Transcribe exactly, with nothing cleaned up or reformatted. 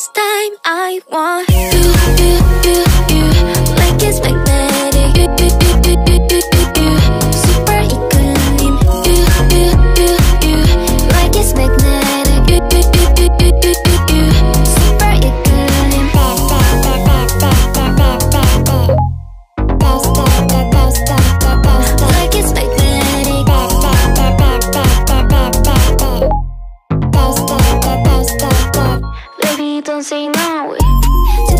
this time I want you.